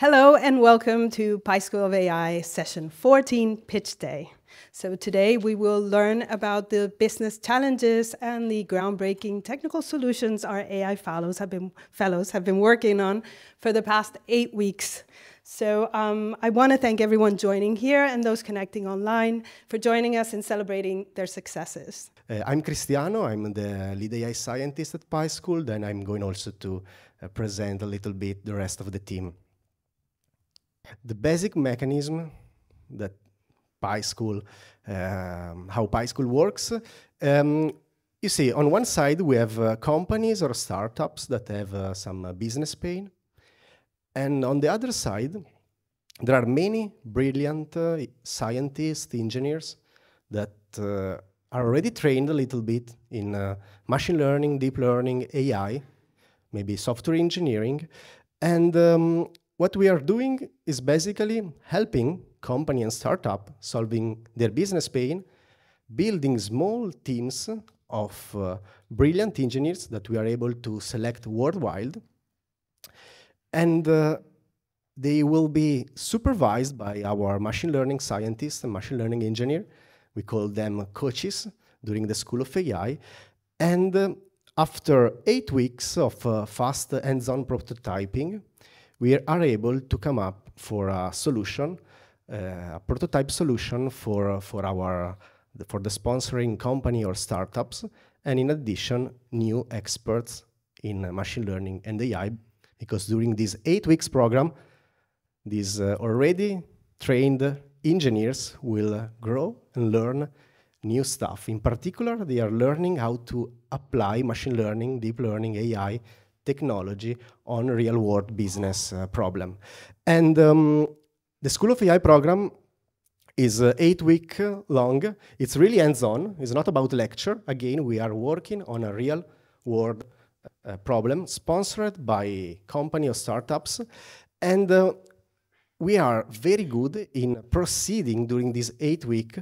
Hello and welcome to Pi School of AI session 14, Pitch Day. So today we will learn about the business challenges and the groundbreaking technical solutions our AI fellows have been working on for the past 8 weeks. So I want to thank everyone joining here and those connecting online for joining us in celebrating their successes. I'm Cristiano, I'm the lead AI scientist at Pi School, and I'm going also to present a little bit the rest of the team. The basic mechanism that Pi School, how Pi School works, you see, on one side we have companies or startups that have some business pain, and on the other side there are many brilliant scientists, engineers that are already trained a little bit in machine learning, deep learning, AI, maybe software engineering, and what we are doing is basically helping company and startup solving their business pain, building small teams of brilliant engineers that we are able to select worldwide. And they will be supervised by our machine learning scientists and machine learning engineer. We call them coaches during the School of AI. And after 8 weeks of fast hands-on prototyping, we are able to come up for a solution, a prototype solution for the sponsoring company or startups, and in addition, new experts in machine learning and AI, because during this 8 weeks program, these already trained engineers will grow and learn new stuff. In particular, they are learning how to apply machine learning, deep learning, AI, technology on real-world business problem. And the School of AI program is 8 weeks long. It's really hands-on. It's not about lecture. Again, we are working on a real-world problem sponsored by company or startups. And we are very good in proceeding during this 8 weeks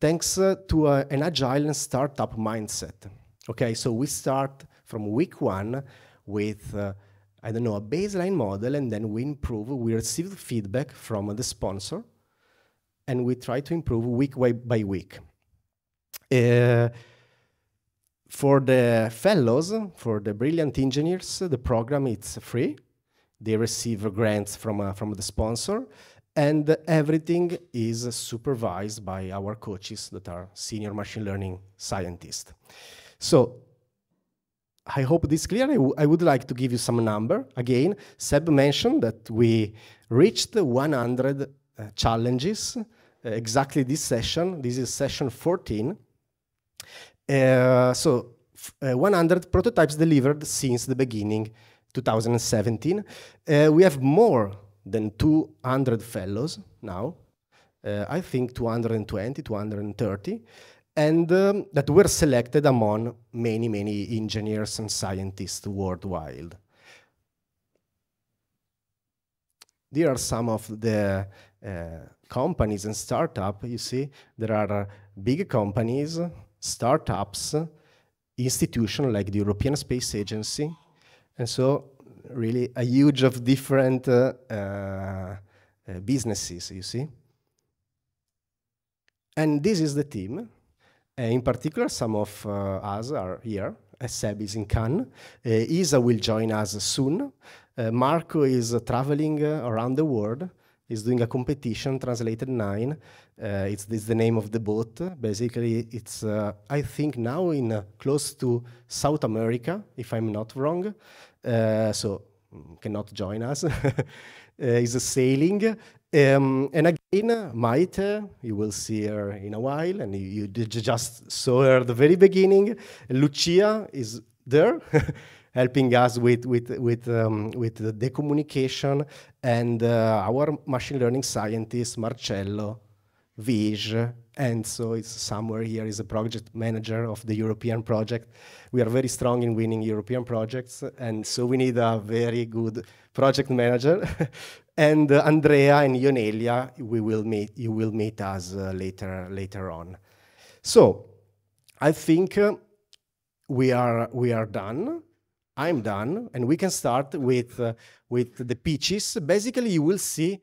thanks to an agile and startup mindset. Okay, so we start from week one with, I don't know, a baseline model, and then we improve. We receive feedback from the sponsor, and we try to improve week by week. For the fellows, for the brilliant engineers, the program is free. They receive grants from the sponsor, and everything is supervised by our coaches that are senior machine learning scientists. So I hope this is clear. I would like to give you some number. Again, Seb mentioned that we reached 100 challenges exactly this session. This is session 14. So 100 prototypes delivered since the beginning, 2017. We have more than 200 fellows now. I think 220, 230. And that were selected among many, many engineers and scientists worldwide. There are some of the companies and startups, you see. There are big companies, startups, institutions like the European Space Agency. And so really a huge of different businesses, you see. And this is the team. In particular, some of us are here. Seb is in Cannes. Isa will join us soon. Marco is traveling around the world. He's doing a competition, Translated 9. It's the name of the boat. Basically, it's, I think, now in close to South America, if I'm not wrong. So cannot join us. He's sailing. And again, Maite, you will see her in a while, and you just saw her at the very beginning. Lucia is there, helping us with the communication, and our machine learning scientist, Marcello Vige, and so it's somewhere here, is a project manager of the European project. We are very strong in winning European projects, and so we need a very good project manager. And Andrea and Ionelia, you will meet us later on. So I think we are done. I'm done, and we can start with the pitches. Basically, you will see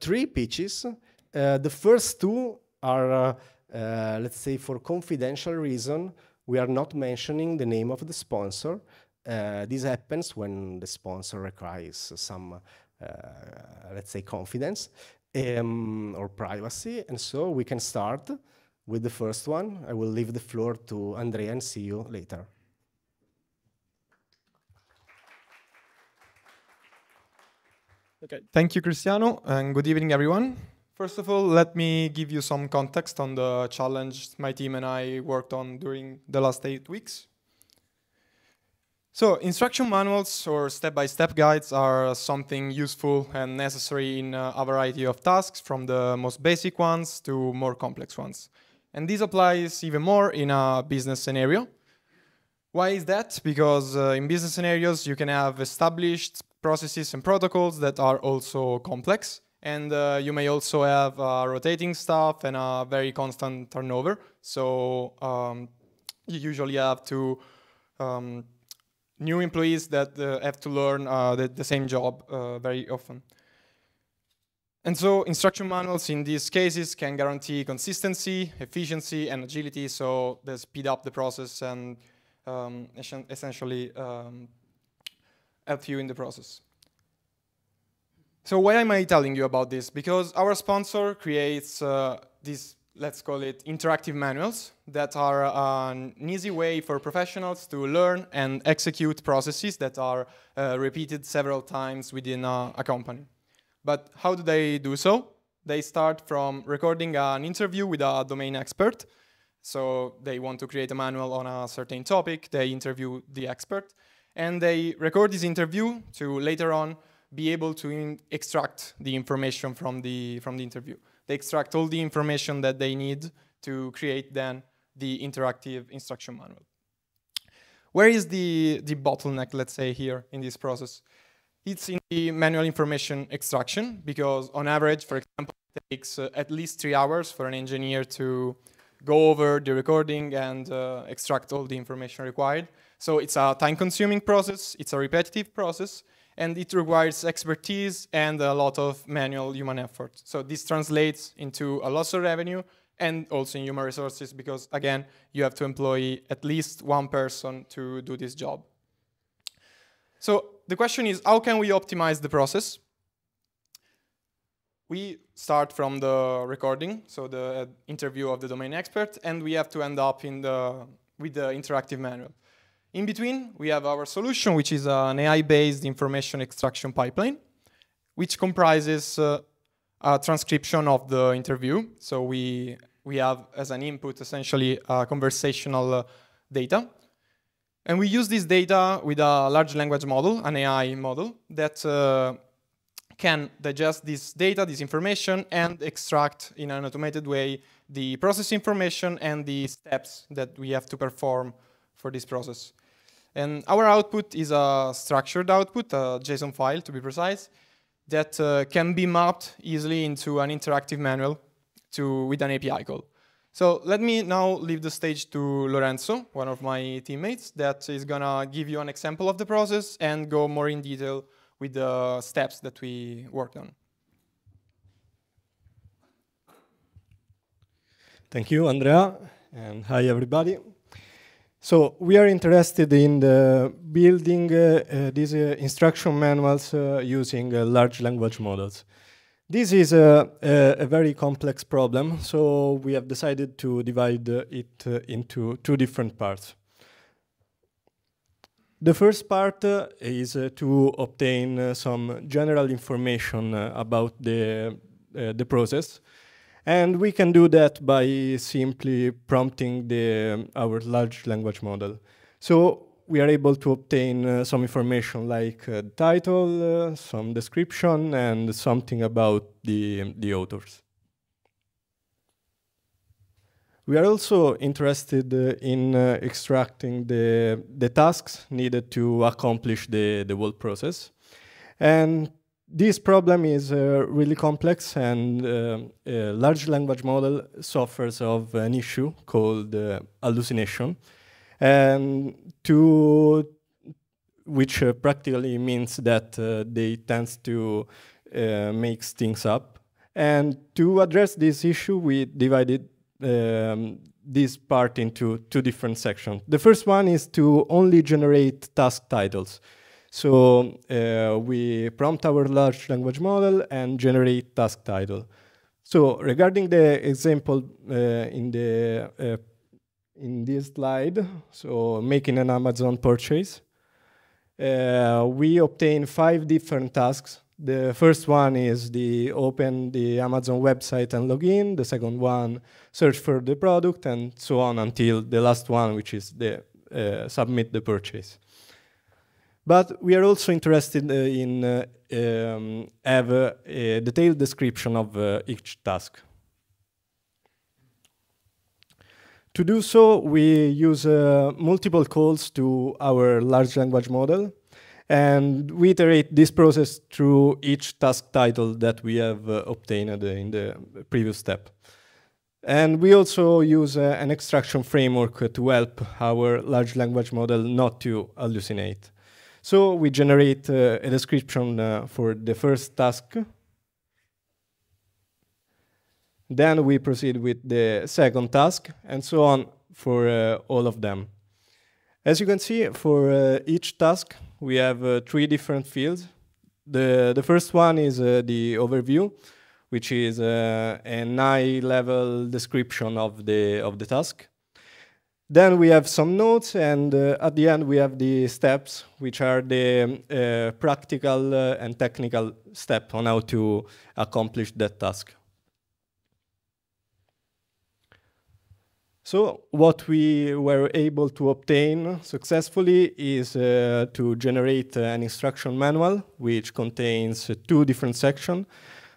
three pitches. The first two are, let's say, for confidential reason, we are not mentioning the name of the sponsor. This happens when the sponsor requires some, let's say, confidence or privacy. And so we can start with the first one. I will leave the floor to Andrea and see you later. Okay. Thank you, Cristiano, and good evening, everyone. First of all, let me give you some context on the challenge my team and I worked on during the last 8 weeks. So, instruction manuals or step-by-step guides are something useful and necessary in a variety of tasks, from the most basic ones to more complex ones. And this applies even more in a business scenario. Why is that? Because in business scenarios, you can have established processes and protocols that are also complex. And you may also have rotating staff and a very constant turnover. So you usually have new employees that have to learn the same job very often. And so instruction manuals in these cases can guarantee consistency, efficiency, and agility. So they speed up the process and essentially help you in the process. So why am I telling you about this? Because our sponsor creates these, let's call it, interactive manuals that are an easy way for professionals to learn and execute processes that are repeated several times within a company. But how do they do so? They start from recording an interview with a domain expert. So they want to create a manual on a certain topic. They interview the expert. And they record this interview to later on be able to extract the information from the interview. They extract all the information that they need to create then the interactive instruction manual. Where is the bottleneck, let's say, here in this process? It's in the manual information extraction, because on average, for example, it takes at least 3 hours for an engineer to go over the recording and extract all the information required. So it's a time-consuming process, it's a repetitive process, and it requires expertise and a lot of manual human effort. So this translates into a loss of revenue and also in human resources because, again, you have to employ at least one person to do this job. So the question is, how can we optimize the process? We start from the recording, so the interview of the domain expert, and we have to end up with the interactive manual. In between, we have our solution, which is an AI-based information extraction pipeline, which comprises a transcription of the interview. So we have, as an input, essentially conversational data. And we use this data with a large language model, an AI model, that can digest this data, this information, and extract in an automated way the process information and the steps that we have to perform for this process. And our output is a structured output, a JSON file to be precise, that can be mapped easily into an interactive manual with an API call. So let me now leave the stage to Lorenzo, one of my teammates, that is gonna give you an example of the process and go more in detail with the steps that we worked on. Thank you, Andrea, and hi, everybody. So we are interested in building these instruction manuals using large language models. This is a very complex problem, so we have decided to divide it into two different parts. The first part is to obtain some general information about the process. And we can do that by simply prompting our large language model. So we are able to obtain some information like title, some description, and something about the authors. We are also interested in extracting the tasks needed to accomplish the whole process. And this problem is really complex, and a large language model suffers of an issue called hallucination. And to which practically means that they tend to make things up. And to address this issue, we divided this part into two different sections. The first one is to only generate task titles. So we prompt our large language model and generate task title. So regarding the example in this slide, so making an Amazon purchase, we obtain 5 different tasks. The first one is the open the Amazon website and login. The second one, search for the product, and so on until the last one, which is the submit the purchase. But we are also interested in have a detailed description of each task. To do so, we use multiple calls to our large language model, and we iterate this process through each task title that we have obtained in the previous step. And we also use an extraction framework to help our large language model not to hallucinate. So we generate a description for the first task. Then we proceed with the second task, and so on for all of them. As you can see, for each task, we have 3 different fields. The first one is the overview, which is an high-level description of the task. Then we have some notes, and at the end we have the steps, which are the practical and technical step on how to accomplish that task. So what we were able to obtain successfully is to generate an instruction manual, which contains 2 different sections.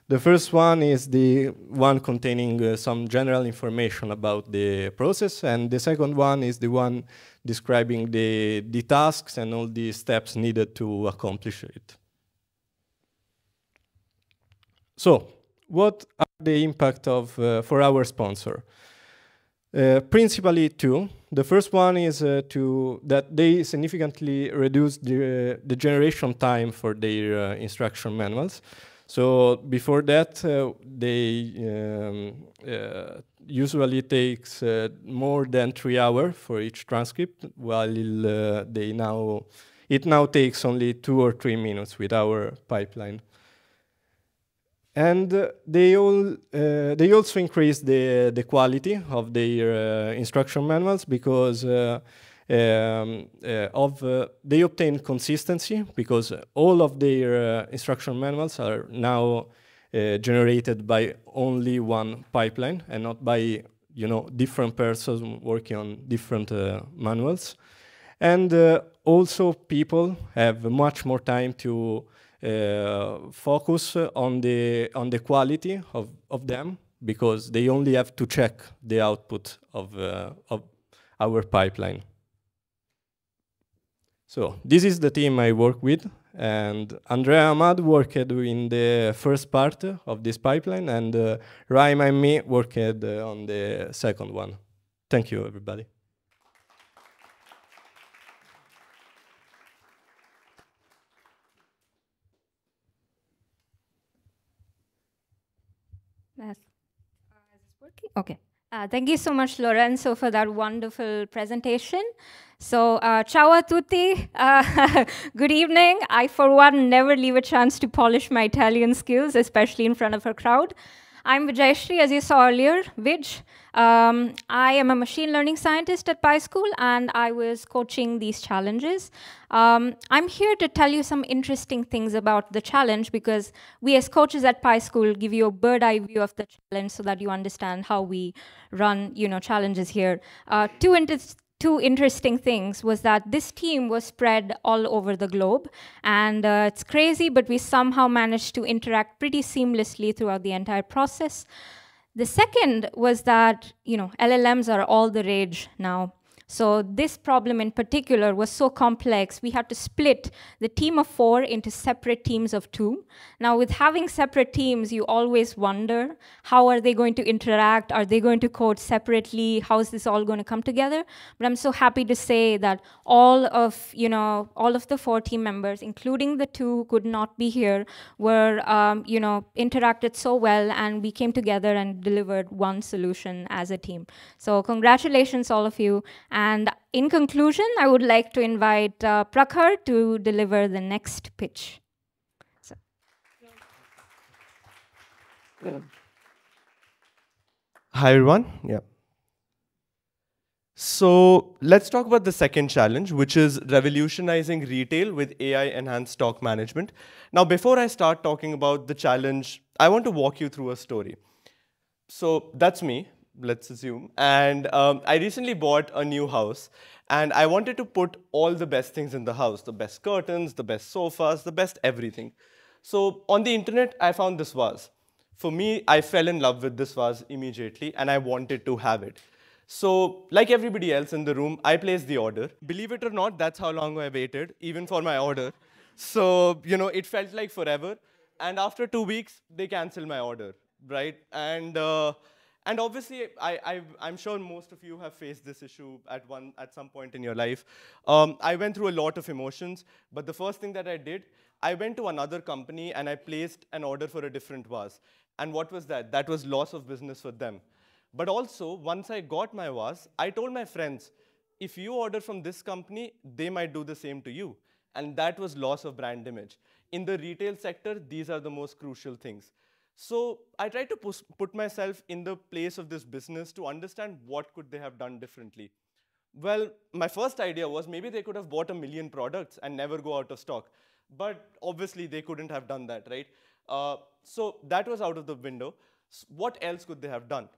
The first one is the one containing some general information about the process, and the second one is the one describing the tasks and all the steps needed to accomplish it. So what are the impact of, for our sponsor? Principally 2. The first one is that they significantly reduce the generation time for their instruction manuals. So before that, they usually takes more than 3 hours for each transcript, while it now takes only 2 or 3 minutes with our pipeline. And they also increase the quality of their instruction manuals because they obtain consistency, because all of their instruction manuals are now generated by only one pipeline and not by, you know, different persons working on different manuals. And also people have much more time to focus on the quality of them, because they only have to check the output of our pipeline. So this is the team I work with, and Andrea Ahmad worked in the first part of this pipeline, and Raim and me worked on the second one. Thank you, everybody. Okay. Thank you so much, Lorenzo, for that wonderful presentation. So, ciao a tutti. Good evening. I, for one, never leave a chance to polish my Italian skills, especially in front of a crowd. I'm Vijayshree, as you saw earlier, Vij. I am a machine learning scientist at Pi School, and I was coaching these challenges. I'm here to tell you some interesting things about the challenge, because we as coaches at Pi School give you a bird's-eye view of the challenge so that you understand how we run, you know, challenges here. Two interesting things was that this team was spread all over the globe, and it's crazy, but we somehow managed to interact pretty seamlessly throughout the entire process. The second was that, you know, LLMs are all the rage now. So this problem in particular was so complex, we had to split the team of 4 into separate teams of 2. Now with having separate teams, you always wonder, how are they going to interact? Are they going to code separately? How is this all going to come together? But I'm so happy to say that all of the 4 team members, including the 2 could not be here, were interacted so well, and we came together and delivered one solution as a team. So congratulations, all of you. And in conclusion, I would like to invite Prakhar to deliver the next pitch. So. Hi, everyone. Yeah. So let's talk about the second challenge, which is revolutionizing retail with AI-enhanced stock management. Now, before I start talking about the challenge, I want to walk you through a story. So that's me. Let's assume. And I recently bought a new house, and I wanted to put all the best things in the house, the best curtains, the best sofas, the best everything. So on the internet, I found this vase. For me, I fell in love with this vase immediately, and I wanted to have it. So like everybody else in the room, I placed the order. Believe it or not, that's how long I waited, even for my order. So it felt like forever. And after 2 weeks, they canceled my order, right? And obviously, I'm sure most of you have faced this issue at some point in your life. I went through a lot of emotions, but the first thing that I did, I went to another company and I placed an order for a different vase. And what was that? That was loss of business for them. But also, once I got my vase, I told my friends, if you order from this company, they might do the same to you. And that was loss of brand image. In the retail sector, these are the most crucial things. So I tried to put myself in the place of this business to understand what could they have done differently. Well, my first idea was maybe they could have bought 1 million products and never go out of stock. But obviously, they couldn't have done that, right? So that was out of the window. What else could they have done?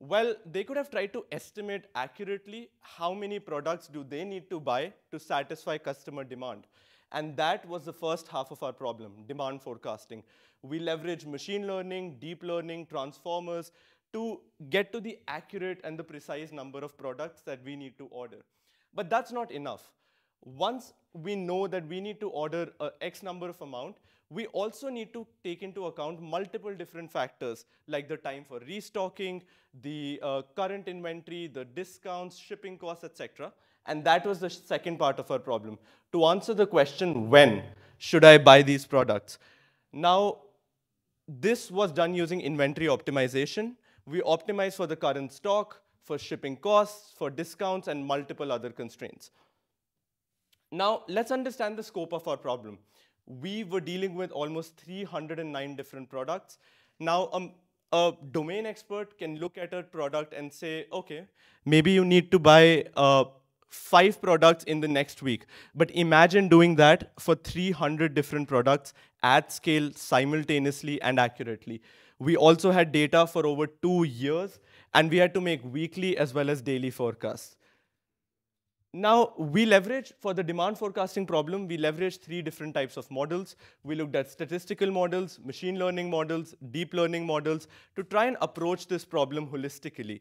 Well, they could have tried to estimate accurately how many products do they need to buy to satisfy customer demand. And that was the first half of our problem, demand forecasting. We leverage machine learning, deep learning, transformers to get to the accurate and the precise number of products that we need to order. But that's not enough. Once we know that we need to order X number of amount, we also need to take into account multiple different factors, like the time for restocking, the current inventory, the discounts, shipping costs, etc. And that was the second part of our problem, to answer the question, when should I buy these products? Now, this was done using inventory optimization. We optimized for the current stock, for shipping costs, for discounts, and multiple other constraints. Now, let's understand the scope of our problem. We were dealing with almost 309 different products. Now, a domain expert can look at a product and say, OK, maybe you need to buy 5 products in the next week. But imagine doing that for 300 different products at scale simultaneously and accurately. We also had data for over 2 years, and we had to make weekly as well as daily forecasts. Now, we leverage for the demand forecasting problem, we leverage 3 different types of models. We looked at statistical models, machine learning models, deep learning models to try and approach this problem holistically.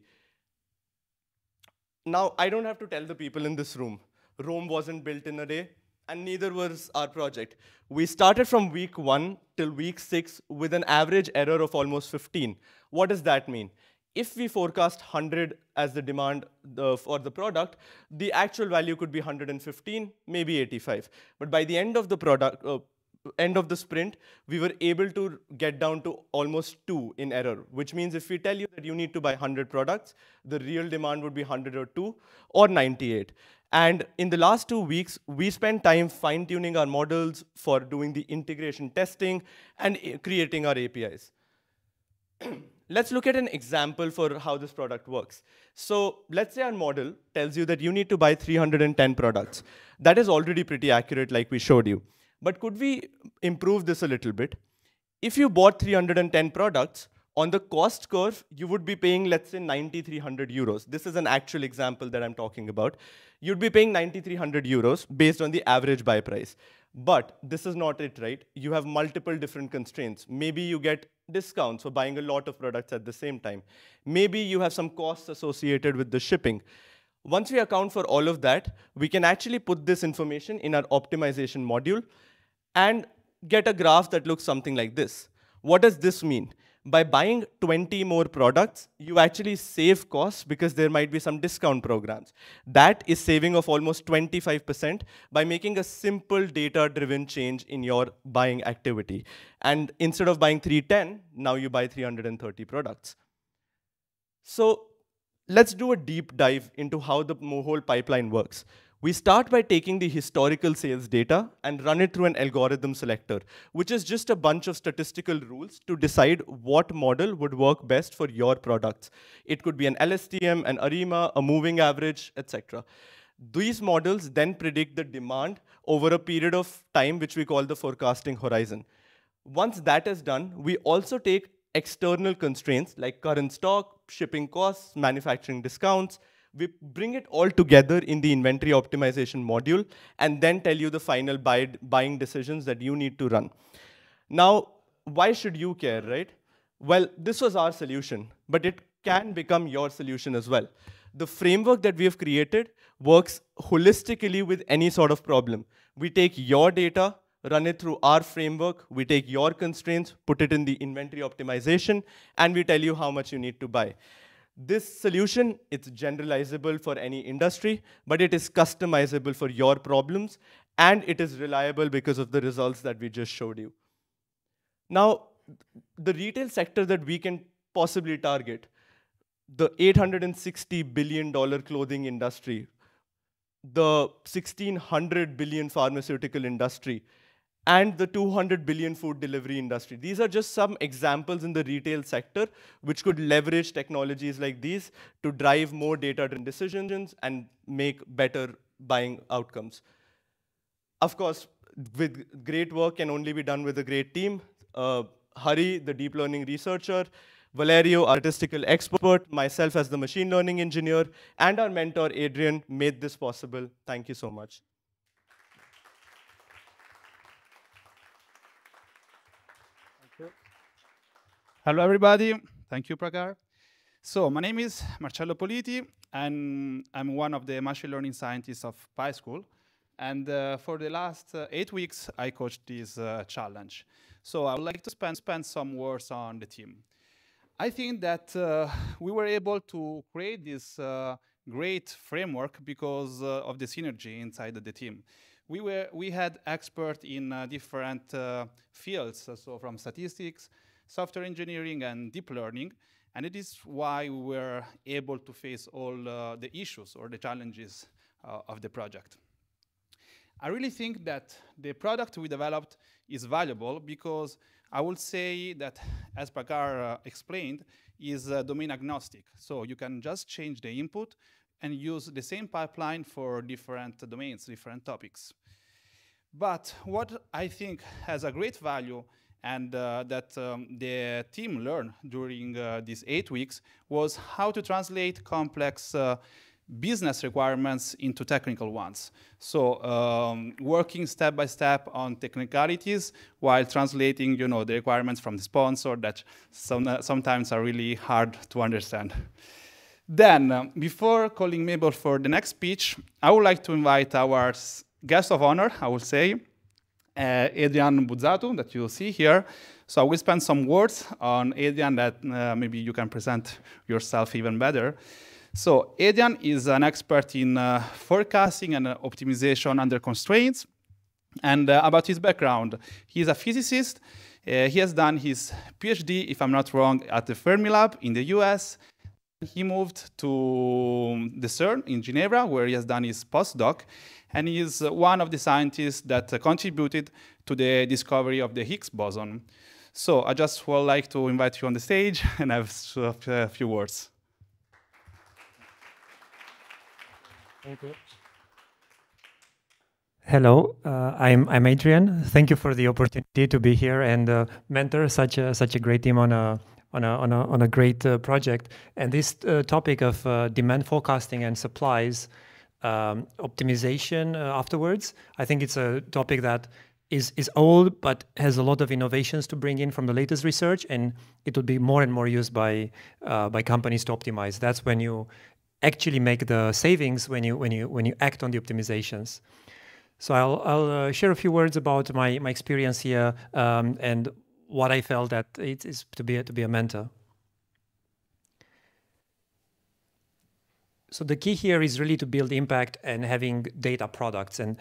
Now, I don't have to tell the people in this room, Rome wasn't built in a day, and neither was our project. We started from week 1 till week 6 with an average error of almost 15. What does that mean? If we forecast 100 as the demand for the product, the actual value could be 115, maybe 85. But by the end of the sprint, we were able to get down to almost 2 in error, which means if we tell you that you need to buy 100 products, the real demand would be 100 or 2 or 98. And in the last 2 weeks, we spent time fine-tuning our models for doing the integration testing and creating our APIs. Let's look at an example for how this product works. So let's say our model tells you that you need to buy 310 products. That is already pretty accurate, like we showed you. But could we improve this a little bit? If you bought 310 products, on the cost curve, you would be paying, let's say, 9,300 euros. This is an actual example that I'm talking about. You'd be paying 9,300 euros based on the average buy price. But this is not it, right? You have multiple different constraints. Maybe you get discounts for buying a lot of products at the same time. Maybe you have some costs associated with the shipping. Once we account for all of that, we can actually put this information in our optimization module and get a graph that looks something like this. What does this mean? By buying 20 more products, you actually save costs because there might be some discount programs. That is saving of almost 25% by making a simple data-driven change in your buying activity. And instead of buying 310, now you buy 330 products. So let's do a deep dive into how the whole pipeline works. We start by taking the historical sales data and run it through an algorithm selector, which is just a bunch of statistical rules to decide what model would work best for your products. It could be an LSTM, an ARIMA, a moving average, etc. These models then predict the demand over a period of time, which we call the forecasting horizon. Once that is done, we also take external constraints like current stock, shipping costs, manufacturing discounts. We bring it all together in the inventory optimization module and then tell you the final buying decisions that you need to run. Now, why should you care, right? Well, this was our solution, but it can become your solution as well. The framework that we have created works holistically with any sort of problem. We take your data, run it through our framework, we take your constraints, put it in the inventory optimization, and we tell you how much you need to buy. This solution, it's generalizable for any industry, but it is customizable for your problems, and it is reliable because of the results that we just showed you. Now, the retail sector that we can possibly target, the $860 billion clothing industry, the $1,600 billion pharmaceutical industry, and the $200 billion food delivery industry. These are just some examples in the retail sector which could leverage technologies like these to drive more data-driven decisions and make better buying outcomes. Of course, with great work can only be done with a great team. Hari, the deep learning researcher, Valerio, our statistical expert, myself as the machine learning engineer, and our mentor, Adrian, made this possible. Thank you so much. Hello, everybody. Thank you, Prakhar. So my name is Marcello Politi, and I'm one of the machine learning scientists of Pi School. And for the last 8 weeks, I coached this challenge. So I would like to spend some words on the team. I think that we were able to create this great framework because of the synergy inside of the team. We had experts in different fields, so from statistics, software engineering, and deep learning, and it is why we were able to face all the issues or the challenges of the project. I really think that the product we developed is valuable because I would say that, as Prakhar explained, is domain agnostic. So you can just change the input and use the same pipeline for different domains, different topics. But what I think has a great value and that the team learned during these 8 weeks was how to translate complex business requirements into technical ones. So working step by step on technicalities while translating, you know, the requirements from the sponsor that sometimes are really hard to understand. Then, before calling Mabel for the next speech, I would like to invite our guest of honor, I would say, Adrian Buzzatu, that you see here. So I will spend some words on Adrian that maybe you can present yourself even better. So Adrian is an expert in forecasting and optimization under constraints. And about his background, he is a physicist. He has done his PhD, if I'm not wrong, at the Fermilab in the US. He moved to the CERN in Geneva, where he has done his postdoc. And he is one of the scientists that contributed to the discovery of the Higgs boson. So I just would like to invite you on the stage and have a few words. Okay. Hello, I'm Adrian. Thank you for the opportunity to be here and mentor such a great team on a great project. And this topic of demand forecasting and supplies optimization afterwards, I think it's a topic that is old but has a lot of innovations to bring in from the latest research, and it will be more and more used by companies to optimize. That's when you actually make the savings when you act on the optimizations. So I'll share a few words about my experience here and what I felt that it is to be a mentor. So the key here is really to build impact and having data products, and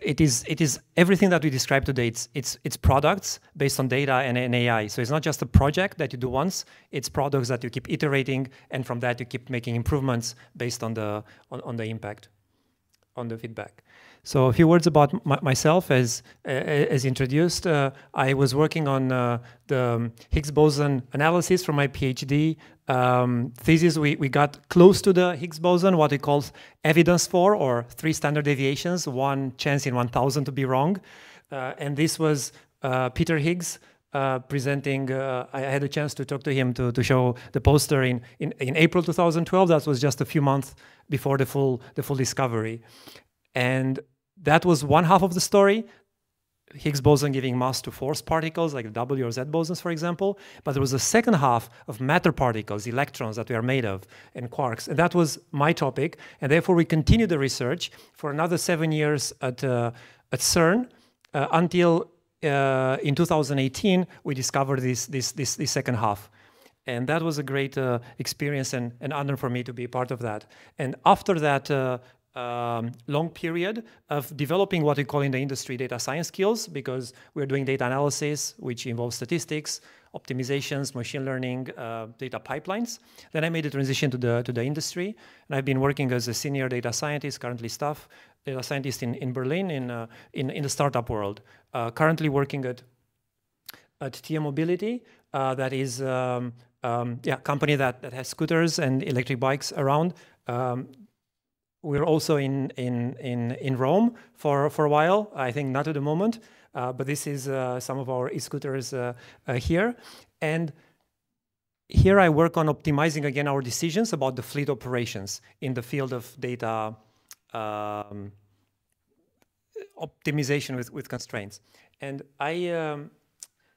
it is everything that we described today. It's products based on data and AI. So it's not just a project that you do once. It's products that you keep iterating, and from that you keep making improvements based on the impact, on the feedback. So a few words about myself, as introduced. I was working on the Higgs boson analysis for my PhD thesis. We got close to the Higgs boson, what we call evidence for, or 3 standard deviations, 1 chance in 1,000 to be wrong. And this was Peter Higgs presenting. I had a chance to talk to him to show the poster in April 2012. That was just a few months before the full discovery. And that was one half of the story, Higgs boson giving mass to force particles like W or Z bosons, for example. But there was a second half of matter particles, electrons that we are made of, and quarks. And that was my topic. And therefore, we continued the research for another 7 years at CERN until in 2018, we discovered this second half. And that was a great experience and an honor for me to be part of that. And after that, long period of developing what we call in the industry data science skills, because we're doing data analysis, which involves statistics, optimizations, machine learning, data pipelines. Then I made a transition to the industry, and I've been working as a senior data scientist, currently staff data scientist in Berlin in the startup world. Currently working at TM Mobility, that is company that has scooters and electric bikes around. We're also in Rome for a while, I think not at the moment, but this is some of our e-scooters here. And here I work on optimizing, again, our decisions about the fleet operations in the field of data optimization with constraints. And I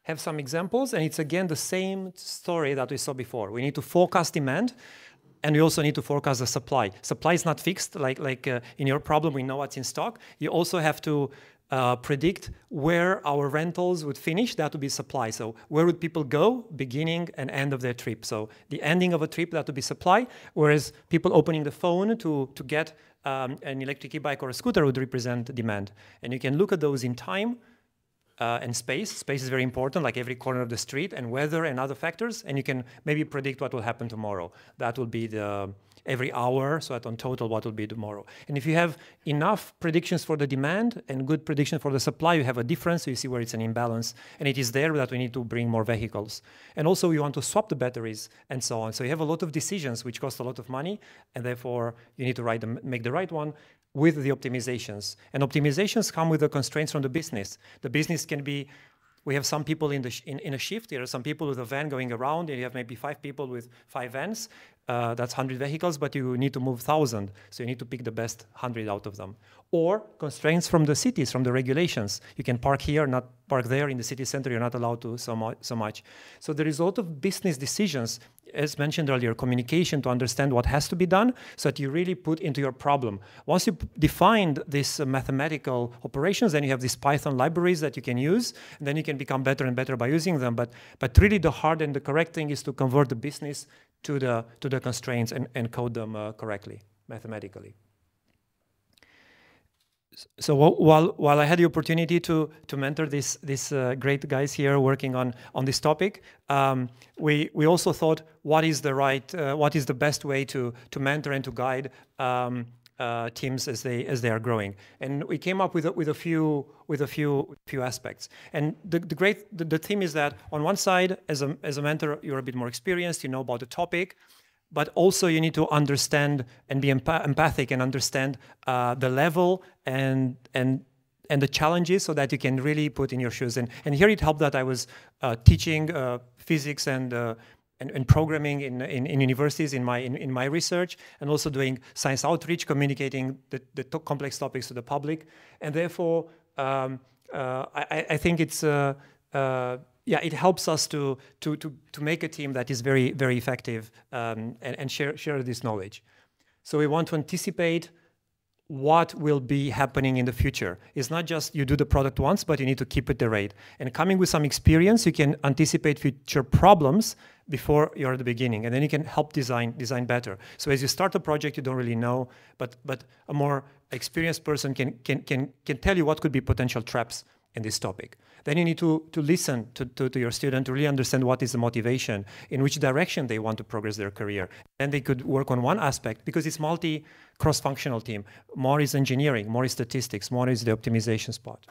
have some examples, and it's, again, the same story that we saw before. We need to forecast demand. And we also need to forecast the supply. Supply is not fixed. Like in your problem, we know what's in stock. You also have to predict where our rentals would finish. That would be supply. So where would people go, beginning and end of their trip? So the ending of a trip, that would be supply. Whereas people opening the phone to get an electric e-bike or a scooter would represent demand. And you can look at those in time and space. Space is very important, like every corner of the street, and weather and other factors. And you can maybe predict what will happen tomorrow. That will be every hour, so that on total, what will be tomorrow. And if you have enough predictions for the demand and good prediction for the supply, you have a difference, so you see where it's an imbalance. And it is there that we need to bring more vehicles. And also, we want to swap the batteries and so on. So you have a lot of decisions, which cost a lot of money, and therefore, you need to make the right one with the optimizations. And optimizations come with the constraints from the business. The business can be, we have some people in a shift. There are some people with a van going around, and you have maybe 5 people with 5 vans. That's 100 vehicles, but you need to move 1,000. So you need to pick the best 100 out of them. Or constraints from the cities, from the regulations. You can park here, not park there. In the city center, you're not allowed to so much. So there is a lot of business decisions, as mentioned earlier, communication to understand what has to be done so that you really put into your problem. Once you defined these mathematical operations, then you have these Python libraries that you can use, and then you can become better and better by using them. But really the hard and the correct thing is to convert the business to the constraints and code them correctly, mathematically. So while I had the opportunity to mentor these great guys here working on this topic, we also thought what is the best way to mentor and to guide teams as they are growing. And we came up with a few aspects. And the theme is that on one side, as a mentor, you're a bit more experienced, you know about the topic. But also you need to understand and be empathic and understand the level and the challenges so that you can really put in your shoes. And here it helped that I was teaching physics and programming in universities in my research, and also doing science outreach, communicating the complex topics to the public. And therefore, I think it's... it helps us to make a team that is very, very effective and share this knowledge. So we want to anticipate what will be happening in the future. It's not just you do the product once, but you need to keep it the rate. And coming with some experience, you can anticipate future problems before you're at the beginning, and then you can help design better. So as you start a project, you don't really know, but a more experienced person can tell you what could be potential traps in this topic. Then you need to listen to your student to really understand what is the motivation, in which direction they want to progress their career. Then they could work on one aspect, because it's multi-cross-functional team. More is engineering, more is statistics, more is the optimization spot.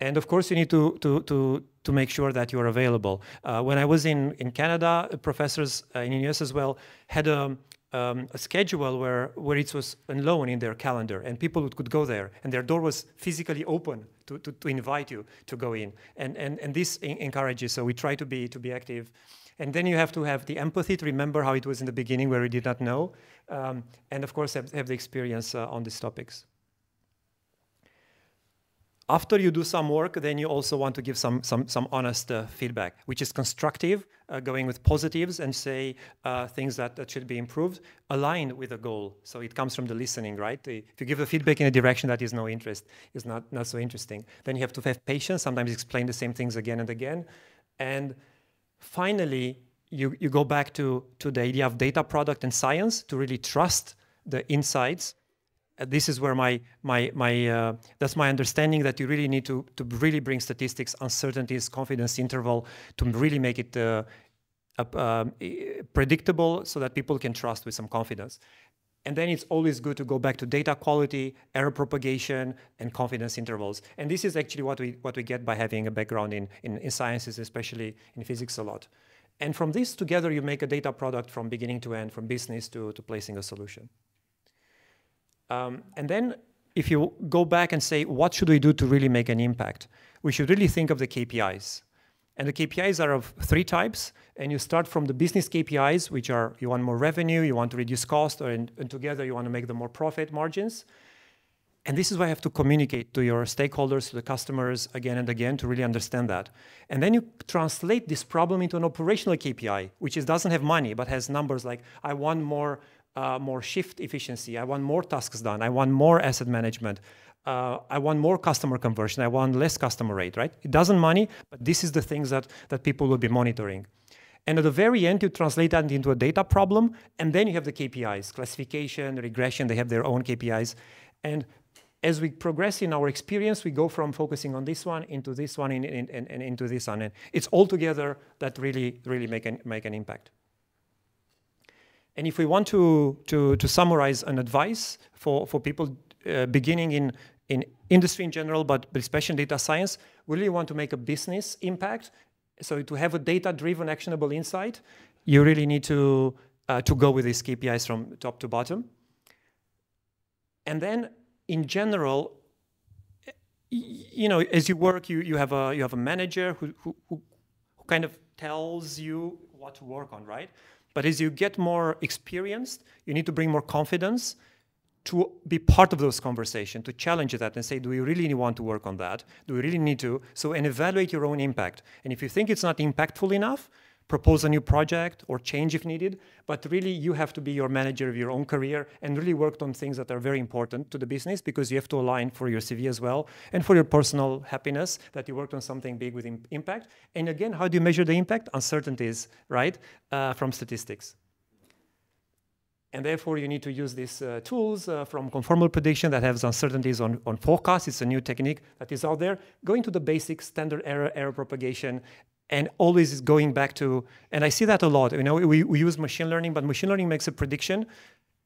And of course, you need to make sure that you're available. When I was in Canada, professors in the US as well had a schedule where it was alone in their calendar, and people could go there, and their door was physically open to invite you to go in. And this encourages, so we try to be active. And then you have to have the empathy to remember how it was in the beginning where you did not know, and of course have the experience on these topics. After you do some work, then you also want to give some honest feedback, which is constructive, going with positives and say things that should be improved, aligned with a goal. So it comes from the listening, right? If you give a feedback in a direction that is no interest, is not so interesting. Then you have to have patience, sometimes explain the same things again and again. And finally, you go back to the idea of data, product, and science, to really trust the insights. This is where that's my understanding, that you really need to really bring statistics, uncertainties, confidence interval, to really make it predictable so that people can trust with some confidence. And then it's always good to go back to data quality, error propagation, and confidence intervals. And this is actually what we get by having a background in sciences, especially in physics a lot. And from this together, you make a data product from beginning to end, from business to placing a solution. And then if you go back and say, what should we do to really make an impact? We should really think of the KPIs. And the KPIs are of three types. And you start from the business KPIs, which are you want more revenue, you want to reduce cost, and together you want to make them more profit margins. And this is why you have to communicate to your stakeholders, to the customers again and again to really understand that. And then you translate this problem into an operational KPI, which doesn't have money, but has numbers like I want more shift efficiency, I want more tasks done, I want more asset management, I want more customer conversion, I want less customer rate, right? It doesn't money, but this is the things that people will be monitoring. And at the very end, you translate that into a data problem, and then you have the KPIs, classification, regression, they have their own KPIs. And as we progress in our experience, we go from focusing on this one into this one and into this one. And it's all together that really, really make an impact. And if we want to summarize an advice for people beginning in industry in general, but especially in data science, we really want to make a business impact. So to have a data-driven, actionable insight, you really need to go with these KPIs from top to bottom. And then in general, you know, as you work, you have a manager who kind of tells you what to work on, right? But as you get more experienced, you need to bring more confidence to be part of those conversations, to challenge that and say, do we really want to work on that? Do we really need to? So, and evaluate your own impact. And if you think it's not impactful enough, propose a new project or change if needed. But really, you have to be your manager of your own career and really work on things that are very important to the business, because you have to align for your CV as well and for your personal happiness that you worked on something big with impact. And again, how do you measure the impact? Uncertainties, right, from statistics. And therefore, you need to use these tools from conformal prediction that has uncertainties on forecast. It's a new technique that is out there. Going to the basic standard error propagation, and always is going back to, and I see that a lot, you know, we use machine learning, but machine learning makes a prediction,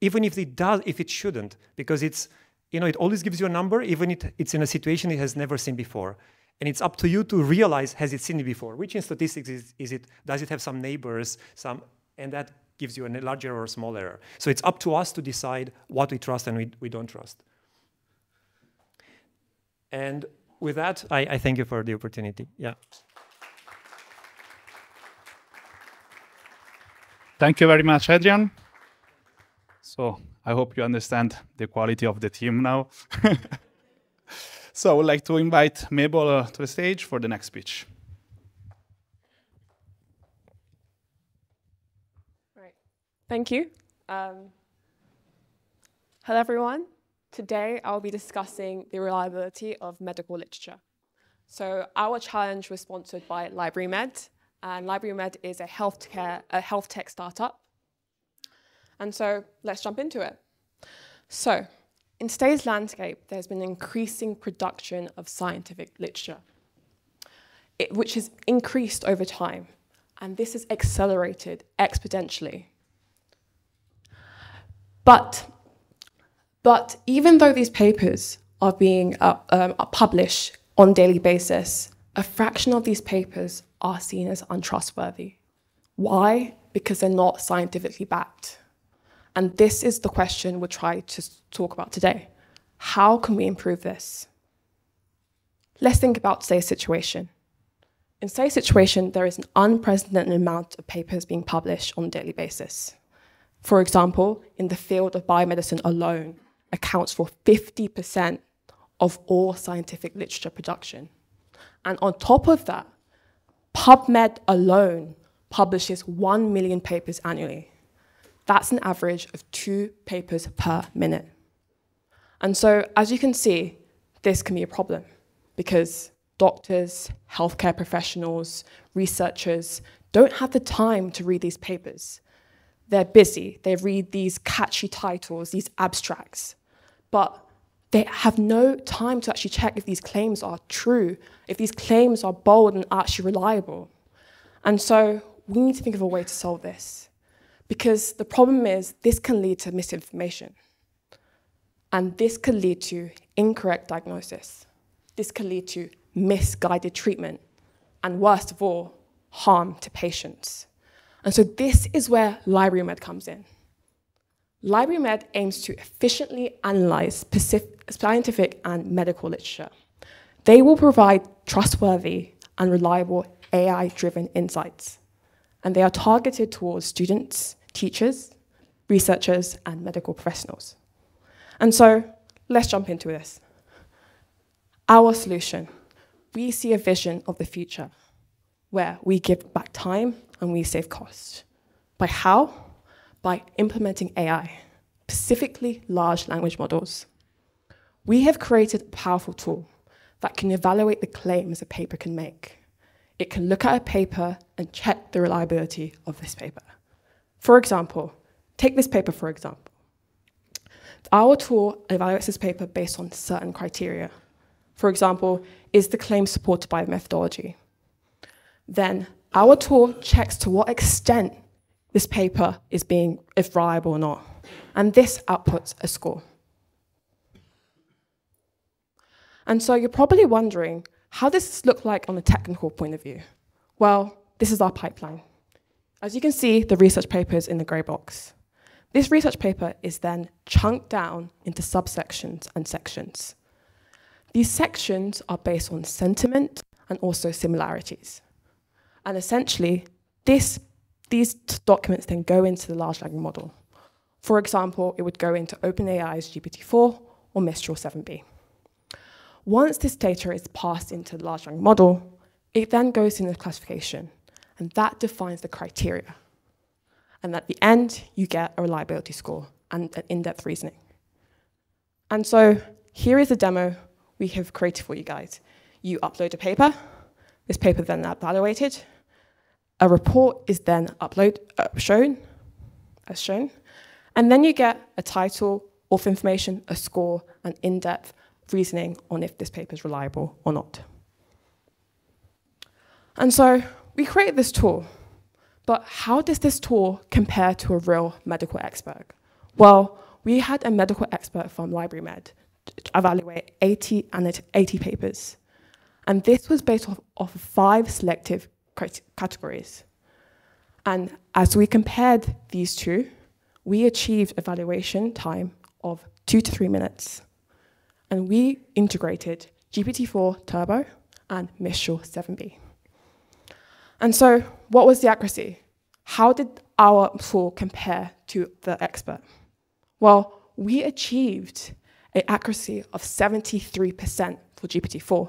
even if it shouldn't, because it's, you know, it always gives you a number, even if it's in a situation it has never seen before. And it's up to you to realize, has it seen it before? Which in statistics does it have some neighbors, and that gives you a larger or small error. So it's up to us to decide what we trust and we don't trust. And with that, I thank you for the opportunity, yeah. Thank you very much, Adrian. So I hope you understand the quality of the team now. So I would like to invite Mabel to the stage for the next speech. Right. Thank you. Hello everyone, today I'll be discussing the reliability of medical literature. So our challenge was sponsored by LibraryMed, and LibraryMed is a health tech startup. And so let's jump into it. So in today's landscape, there's been increasing production of scientific literature, which has increased over time, and this has accelerated exponentially. But even though these papers are being published on a daily basis, a fraction of these papers are seen as untrustworthy. Why? Because they're not scientifically backed. And this is the question we're trying to talk about today. How can we improve this? Let's think about today's situation. In today's situation, there is an unprecedented amount of papers being published on a daily basis. For example, in the field of biomedicine alone, accounts for 50% of all scientific literature production. And on top of that, PubMed alone publishes 1 million papers annually. That's an average of 2 papers per minute. And so, as you can see, this can be a problem because doctors, healthcare professionals, researchers don't have the time to read these papers. They're busy, they read these catchy titles, these abstracts, but they have no time to actually check if these claims are true, if these claims are bold and actually reliable. And so we need to think of a way to solve this, because the problem is this can lead to misinformation, and this could lead to incorrect diagnosis. This could lead to misguided treatment, and worst of all, harm to patients. And so this is where LibraryMed comes in. LibraryMed aims to efficiently analyze scientific and medical literature. They will provide trustworthy and reliable AI-driven insights. And they are targeted towards students, teachers, researchers, and medical professionals. And so let's jump into this. Our solution, we see a vision of the future where we give back time and we save costs. By how? By implementing AI, specifically large language models. We have created a powerful tool that can evaluate the claims a paper can make. It can look at a paper and check the reliability of this paper. For example, take this paper for example. Our tool evaluates this paper based on certain criteria. For example, is the claim supported by a methodology? Then our tool checks to what extent this paper is being, if reliable or not. And this outputs a score. And so you're probably wondering, how does this look like on a technical point of view? Well, this is our pipeline. As you can see, the research paper is in the gray box. This research paper is then chunked down into subsections and sections. These sections are based on sentiment and also similarities. And essentially, these documents then go into the large language model. For example, it would go into OpenAI's GPT-4 or Mistral 7B. Once this data is passed into the large language model, it then goes into classification, and that defines the criteria. And at the end, you get a reliability score and an in-depth reasoning. And so here is a demo we have created for you guys. You upload a paper. This paper then evaluated. A report is then shown, and then you get a title, author information, a score, and in-depth reasoning on if this paper is reliable or not. And so we created this tool, but how does this tool compare to a real medical expert? Well, we had a medical expert from LibraryMed evaluate 80 papers. And this was based off of 5 selective categories. And as we compared these two, we achieved evaluation time of 2 to 3 minutes. And we integrated GPT-4 Turbo and Mistral 7B. And so what was the accuracy? How did our tool compare to the expert? Well, we achieved an accuracy of 73% for GPT-4.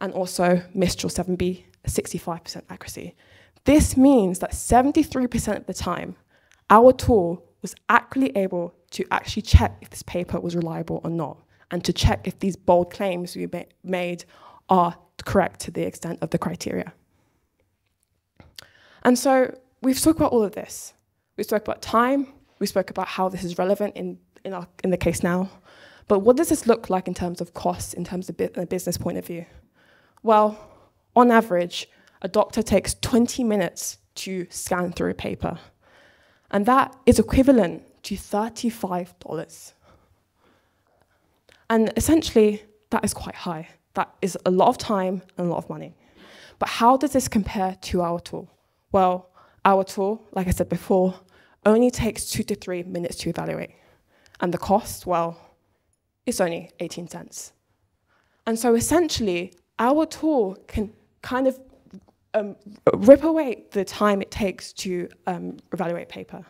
And also Mistral 7B, 65% accuracy. This means that 73% of the time, our tool was accurately able to actually check if this paper was reliable or not, and to check if these bold claims we made are correct to the extent of the criteria. And so we've talked about all of this. We spoke about time. We spoke about how this is relevant in the case now. But what does this look like in terms of costs, in terms of a business point of view? Well, on average, a doctor takes 20 minutes to scan through a paper. And that is equivalent to $35. And essentially, that is quite high. That is a lot of time and a lot of money. But how does this compare to our tool? Well, our tool, like I said before, only takes 2 to 3 minutes to evaluate. And the cost, well, it's only 18 cents. And so essentially, our tool can kind of rip away the time it takes to evaluate paper.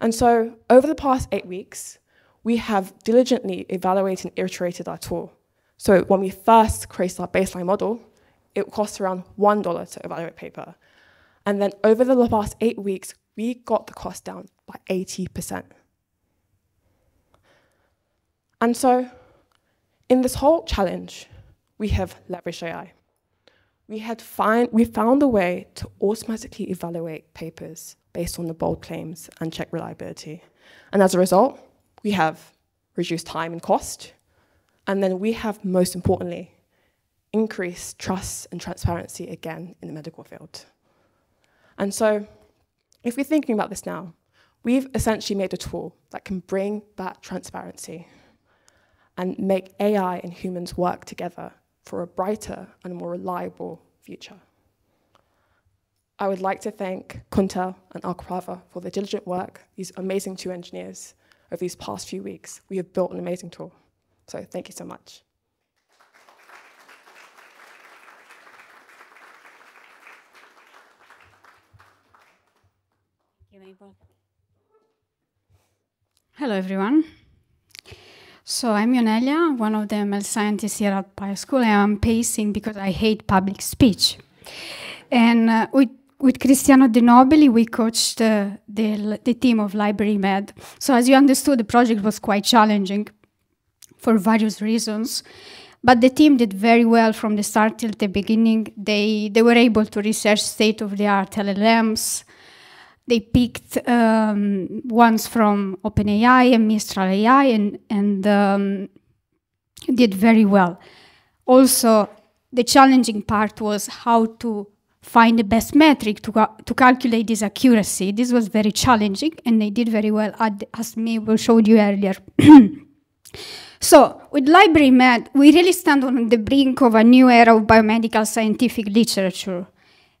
And so over the past 8 weeks, we have diligently evaluated and iterated our tool. So when we first created our baseline model, it cost around $1 to evaluate paper. And then over the past 8 weeks, we got the cost down by 80%. And so in this whole challenge, we have leveraged AI. We found a way to automatically evaluate papers based on the bold claims and check reliability. And as a result, we have reduced time and cost. And then we have, most importantly, increased trust and transparency again in the medical field. And so if we're thinking about this now, we've essentially made a tool that can bring back transparency and make AI and humans work together for a brighter and more reliable future. I would like to thank Kuntal and Akrava for their diligent work, these amazing two engineers. Over these past few weeks, we have built an amazing tool. So thank you so much. Thank you, Mabel. Hello, everyone. So I'm Ionelia, one of the ML scientists here at Pi School, and I'm pacing because I hate public speech. And with Cristiano De Nobili, we coached the team of LibraryMed. So as you understood, the project was quite challenging for various reasons, but the team did very well from the start till the beginning. They were able to research state-of-the-art LLMs. They picked ones from OpenAI and Mistral AI and did very well. Also, the challenging part was how to find the best metric to calculate this accuracy. This was very challenging, and they did very well, as Mabel showed you earlier. So with LibraryMed, we really stand on the brink of a new era of biomedical scientific literature.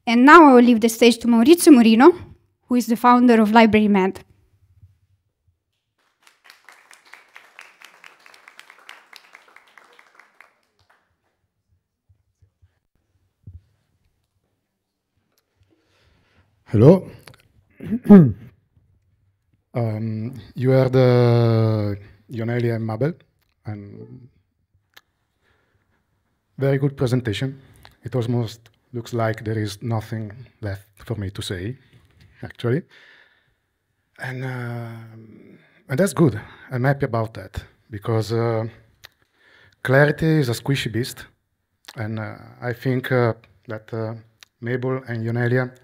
And now I will leave the stage to Maurizio Murino, who is the founder of LibraryMed. Hello. You heard Ionelia and Mabel, and very good presentation. It almost looks like there is nothing left for me to say, actually, and that's good. I'm happy about that, because clarity is a squishy beast, and I think that Mabel and Ionelia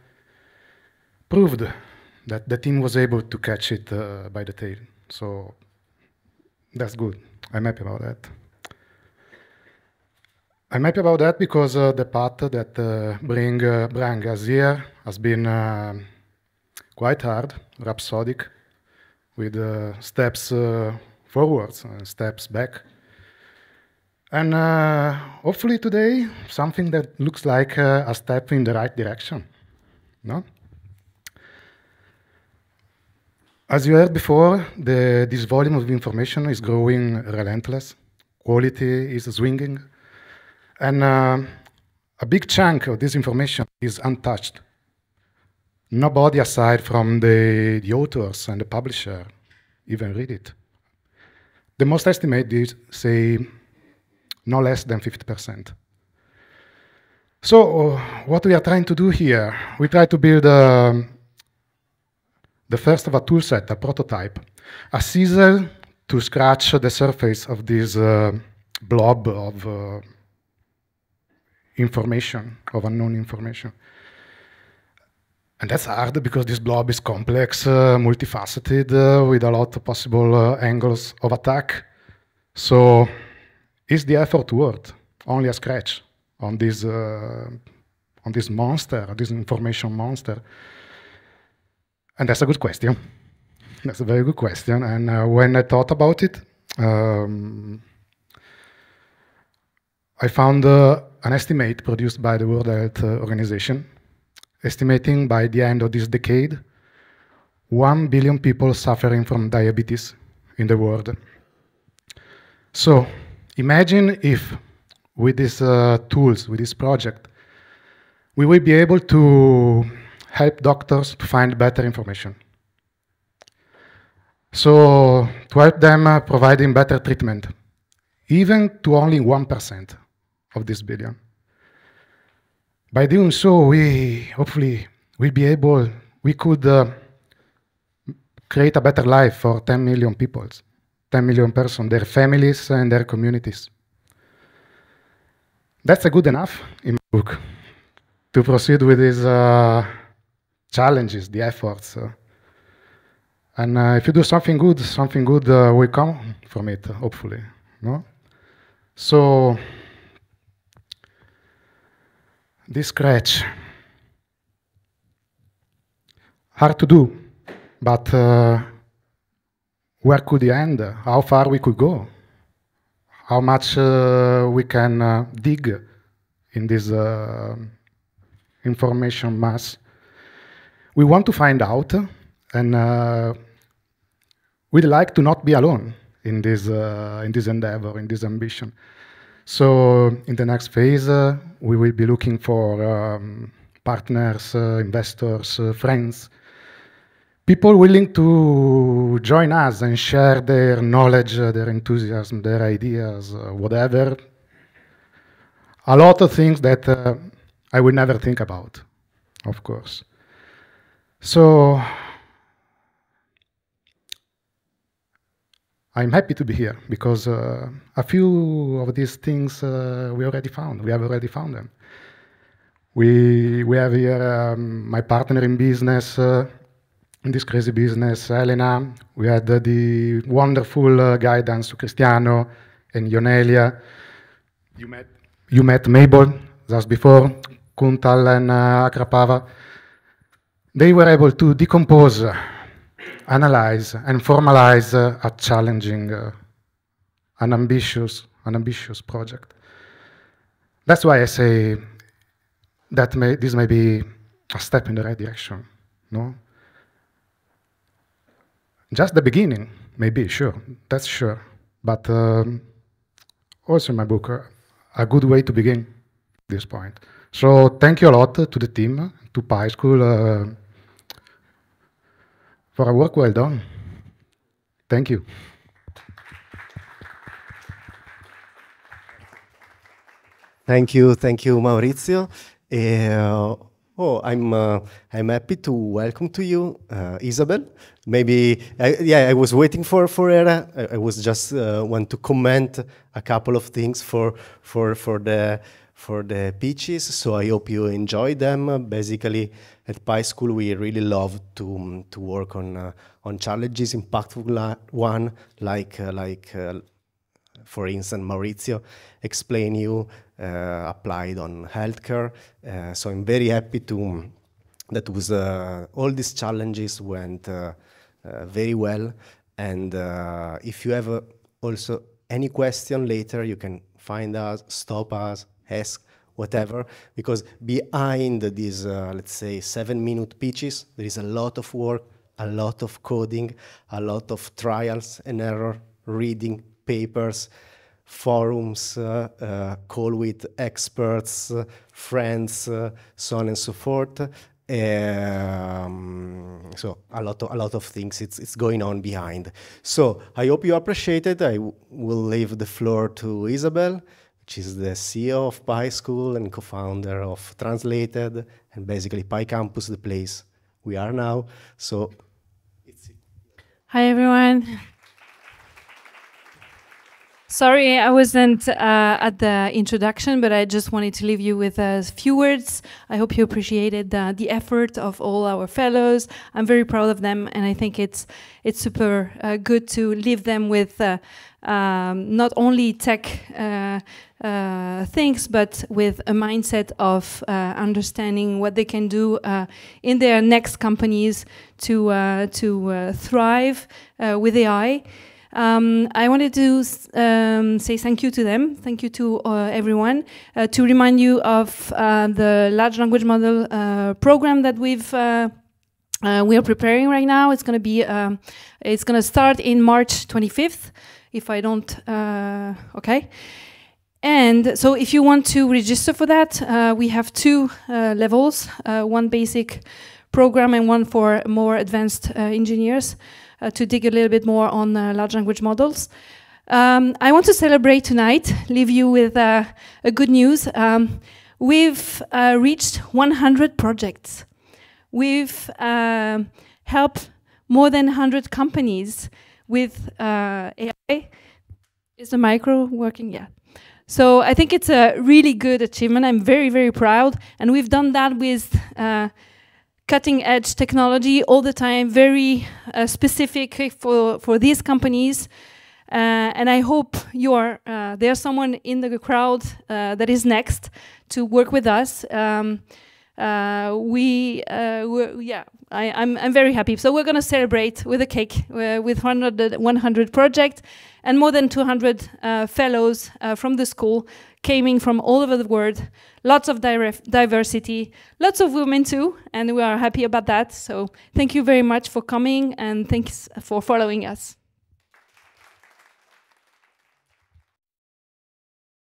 proved that the team was able to catch it by the tail. So that's good. I'm happy about that. I'm happy about that because the path that bring us here has been quite hard, rhapsodic, with steps forwards and steps back. And hopefully today, something that looks like a step in the right direction. No? As you heard before, this volume of information is growing relentless. Quality is swinging. And a big chunk of this information is untouched. Nobody aside from the authors and the publisher even read it. The most estimated say no less than 50%. So what we are trying to do here, we try to build the first of a tool set, a prototype, a scissor to scratch the surface of this blob of information, of unknown information. And that's hard because this blob is complex, multifaceted, with a lot of possible angles of attack. So is the effort worth only a scratch on this monster, this information monster? And that's a good question. That's a very good question. And when I thought about it, I found an estimate produced by the World Health Organization, estimating by the end of this decade, 1 billion people suffering from diabetes in the world. So imagine if with these tools, with this project, we will be able to help doctors to find better information. So to help them providing better treatment, even to only 1% of this billion. By doing so, we hopefully will be able, we could create a better life for 10 million people, 10 million persons, their families and their communities. That's a good enough in my book to proceed with these challenges, the efforts. And if you do something good will come from it, hopefully. No? So this scratch, hard to do, but where could it end? How far we could go? How much we can dig in this information mass? We want to find out, and we'd like to not be alone in this endeavor, in this ambition. So in the next phase, we will be looking for partners, investors, friends, people willing to join us and share their knowledge, their enthusiasm, their ideas, whatever. A lot of things that I would never think about, of course. So I'm happy to be here because a few of these things we already found. We have already found them. We have here my partner in business, in this crazy business, Elena. We had the wonderful guidance to Cristiano and Ionelia. You met Mabel just before, Kuntal and Akrapava. They were able to decompose, analyze and formalize a challenging, an ambitious project. That's why I say that this may be a step in the right direction. No, just the beginning, maybe. Sure, that's sure. But also in my book, a good way to begin at this point. So thank you a lot to the team, to Pi School. For a work well done. Thank you. Thank you, Maurizio. I'm happy to welcome to you Isabel. Maybe, I was waiting for her. I was just want to comment a couple of things for the pitches, so I hope you enjoy them. Basically, at Pi School, we really love to work on challenges, impactful one, like for instance, Maurizio explained you applied on healthcare. So I'm very happy to that was all these challenges went very well. And if you have also any question later, you can find us, stop us, ask whatever, because behind these, let's say, 7-minute pitches, there is a lot of work, a lot of coding, a lot of trials and error, reading papers, forums, call with experts, friends, so on and so forth. So a lot of things it's going on behind. So I hope you appreciate it. I will leave the floor to Isabel. She's the CEO of Pi School and co-founder of Translated, and basically Pi Campus, the place we are now. So, it's Hi, everyone. Sorry, I wasn't at the introduction, but I just wanted to leave you with a few words. I hope you appreciated the effort of all our fellows. I'm very proud of them, and I think it's super good to leave them with not only tech things, but with a mindset of understanding what they can do in their next companies to thrive with AI. I wanted to say thank you to them, thank you to everyone, to remind you of the large language model program that we are preparing right now. It's going to be it's going to start in March 25th, if I don't okay. And so if you want to register for that, we have two levels, one basic program and one for more advanced engineers. To dig a little bit more on large language models. I want to celebrate tonight, leave you with a good news. We've reached 100 projects. We've helped more than 100 companies with AI. Is the micro working? Yeah. So I think it's a really good achievement. I'm very, very proud. And we've done that with cutting edge technology all the time, very specific for these companies. And I hope you are, there's someone in the crowd that is next to work with us. I'm very happy. So we're gonna celebrate with a cake with 100 projects and more than 200 fellows from the school came in from all over the world. Lots of diversity, lots of women too, and we are happy about that. So thank you very much for coming and thanks for following us.